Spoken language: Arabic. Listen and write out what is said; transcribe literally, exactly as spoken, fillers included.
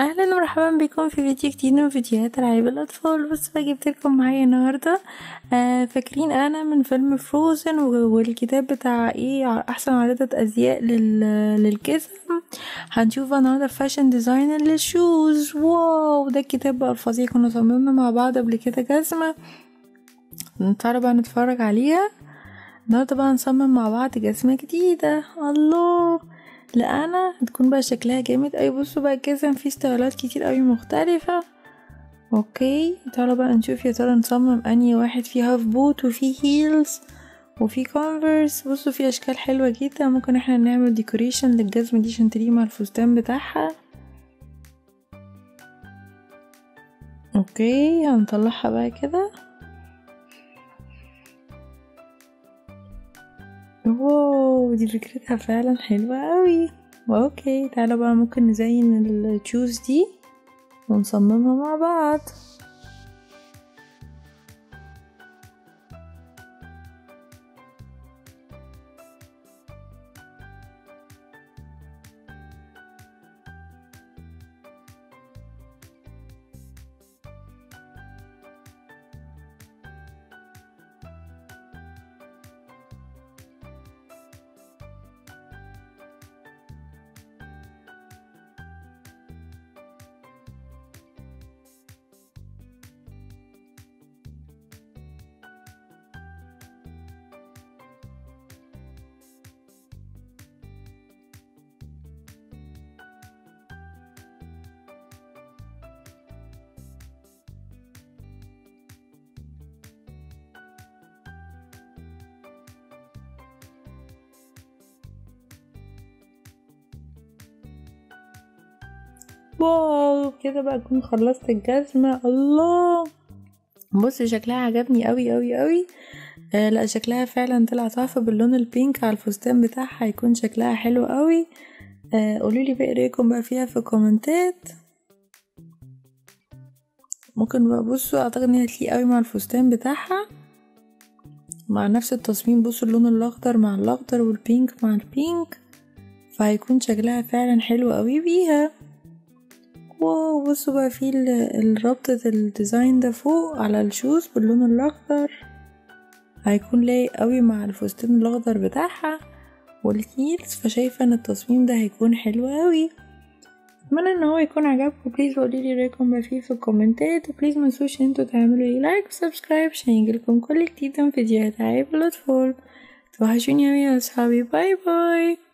اهلا ومرحبا بكم في فيديو جديد من فيديوهات العاب الاطفال. بس فجبت لكم معايا النهارده آه فاكرين انا من فيلم فروزن والكتاب بتاع ايه احسن عرضة ازياء للجسم. هنشوف النهارده فاشن ديزاينر للشوز. واو ده الكتاب بقى الفظيع، كنا صممنا مع بعض قبل كده جزمه، تعالوا بقى نتفرج عليها النهارده. بقى هنصمم مع بعض جزمه جديده. الله، لا انا هتكون بقى شكلها جامد. اي بصوا بقى الجزم فيه ستايلات كتير قوي مختلفه. اوكي تعالوا بقى نشوف يا ترى نصمم انهي واحد. فيه هاف بوت وفيه هيلز وفيه كونفرس. بصوا فيه اشكال حلوه جدا، ممكن احنا نعمل ديكوريشن للجزمه دي عشان تليق مع الفستان بتاعها. اوكي هنطلعها بقى كده. واو دي فكرتها فعلا حلوة قوي. اوكي تعالوا بقى ممكن نزين الشوز دي ونصممها مع بعض. واو كده بقى اكون خلصت الجزمه. الله بص شكلها عجبني قوي قوي قوي. آه لا شكلها فعلا طلع تحفه باللون البينك على الفستان بتاعها، هيكون شكلها حلو قوي. آه قولولي بقى رايكم بقى فيها في الكومنتات. ممكن بقى بصوا اعتقد ان هي هتليق قوي مع الفستان بتاعها مع نفس التصميم. بصوا اللون الاخضر مع الاخضر والبينك مع البينك، فهيكون شكلها فعلا حلو قوي بيها. واو بصوا بقى فيه الربطة الديزاين ده فوق على الشوز باللون الاخضر، هيكون لايق قوي مع الفستان الاخضر بتاعها والهيلز، فشايفه ان التصميم ده هيكون حلو قوي. اتمنى ان هو يكون عجبكم. بليز قوليلي رايكم بقى فيه في الكومنتات، وبليز منسوش ان انتوا تعملوا لي لايك وسبسكرايب عشان يجيلكم كل جديد من فيديوهات عيب الاطفال. توحشوني قوي يا اصحابي، باي باي.